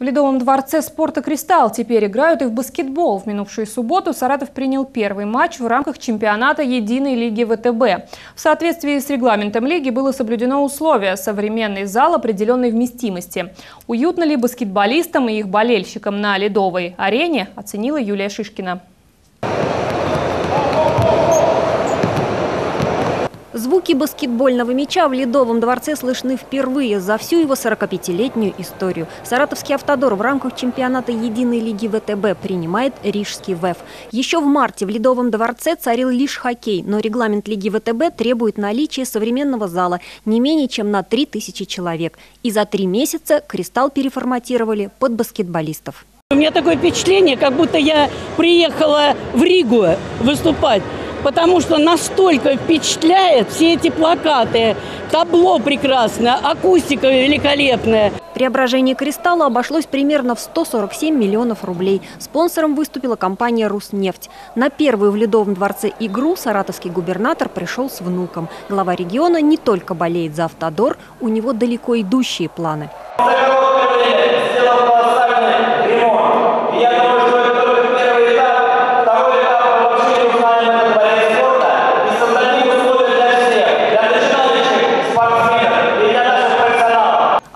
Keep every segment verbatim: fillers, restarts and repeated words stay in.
В Ледовом дворце спорта «Кристалл» теперь играют и в баскетбол. В минувшую субботу Саратов принял первый матч в рамках чемпионата Единой лиги ВТБ. В соответствии с регламентом лиги было соблюдено условие – современный зал определенной вместимости. Уютно ли баскетболистам и их болельщикам на Ледовой арене, оценила Юлия Шишкина. Звуки баскетбольного мяча в Ледовом дворце слышны впервые за всю его сорокапятилетнюю историю. Саратовский «Автодор» в рамках чемпионата Единой лиги ВТБ принимает Рижский ВЭФ. Еще в марте в Ледовом дворце царил лишь хоккей, но регламент лиги ВТБ требует наличия современного зала не менее чем на три тысячи человек. И за три месяца «Кристалл» переформатировали под баскетболистов. У меня такое впечатление, как будто я приехала в Ригу выступать. Потому что настолько впечатляет все эти плакаты, табло прекрасное, акустика великолепная. Преображение «Кристалла» обошлось примерно в сто сорок семь миллионов рублей. Спонсором выступила компания «Руснефть». На первую в Ледовом дворце игру саратовский губернатор пришел с внуком. Глава региона не только болеет за «Автодор», у него далеко идущие планы.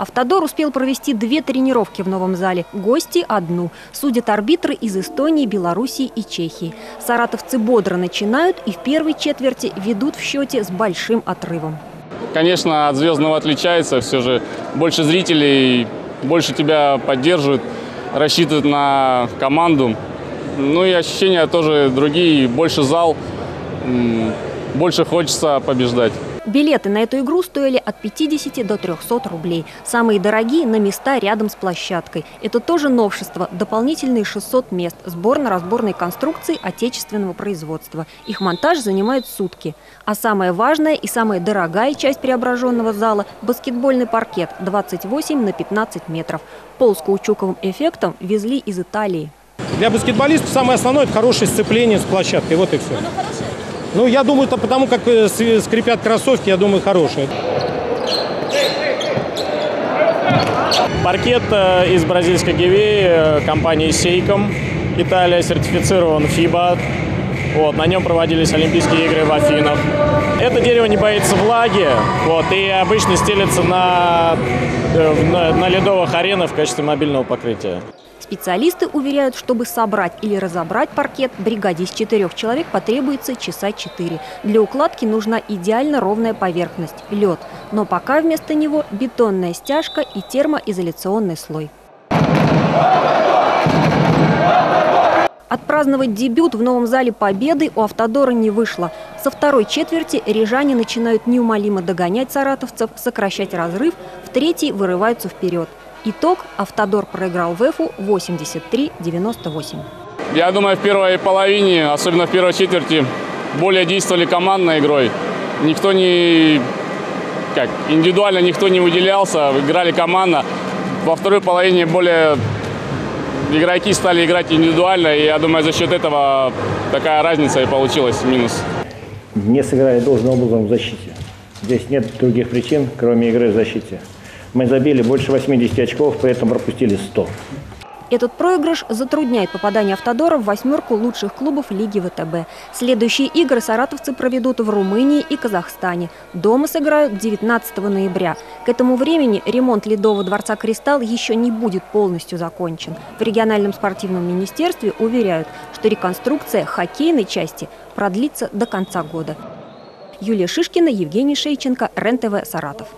«Автодор» успел провести две тренировки в новом зале, гости – одну. Судят арбитры из Эстонии, Белоруссии и Чехии. Саратовцы бодро начинают и в первой четверти ведут в счете с большим отрывом. Конечно, от звездного отличается, все же больше зрителей, больше тебя поддерживают, рассчитывают на команду. Ну и ощущения тоже другие, больше зал, больше хочется побеждать. Билеты на эту игру стоили от пятидесяти до трёхсот рублей. Самые дорогие – на места рядом с площадкой. Это тоже новшество. Дополнительные шестьсот мест сборно-разборной конструкции отечественного производства. Их монтаж занимает сутки. А самая важная и самая дорогая часть преображенного зала – баскетбольный паркет двадцать восемь на пятнадцать метров. Пол с каучуковым эффектом везли из Италии. Для баскетболистов самое основное – это хорошее сцепление с площадкой. Вот и все. Ну, я думаю, это потому, как скрипят кроссовки, я думаю, хорошие. Паркет из бразильской Гивеи, компании Seicom. Италия, сертифицирован фиба. Вот, на нем проводились Олимпийские игры в Афинах. Это дерево не боится влаги, вот, и обычно стелится на, на, на ледовых аренах в качестве мобильного покрытия. Специалисты уверяют, чтобы собрать или разобрать паркет, бригаде из четырех человек потребуется часа четыре. Для укладки нужна идеально ровная поверхность – лед. Но пока вместо него бетонная стяжка и термоизоляционный слой. Отпраздновать дебют в новом зале победы у «Автодора» не вышло. Со второй четверти рижане начинают неумолимо догонять саратовцев, сокращать разрыв, в третьей вырываются вперед. Итог – «Автодор» проиграл ВЭФу восемьдесят три — девяносто восемь. Я думаю, в первой половине, особенно в первой четверти, более действовали командной игрой. Никто не, как, индивидуально никто не выделялся, играли командно. Во второй половине более игроки стали играть индивидуально, и я думаю, за счет этого такая разница и получилась, минус. Не сыграли должным образом в защите. Здесь нет других причин, кроме игры в защите. Мы забили больше восьмидесяти очков, поэтому пропустили сто. Этот проигрыш затрудняет попадание «Автодора» в восьмерку лучших клубов лиги ВТБ. Следующие игры саратовцы проведут в Румынии и Казахстане. Дома сыграют девятнадцатого ноября. К этому времени ремонт Ледового дворца «Кристалл» еще не будет полностью закончен. В региональном спортивном министерстве уверяют, что реконструкция хоккейной части продлится до конца года. Юлия Шишкина, Евгений Шейченко, РЕН-ТВ, Саратов.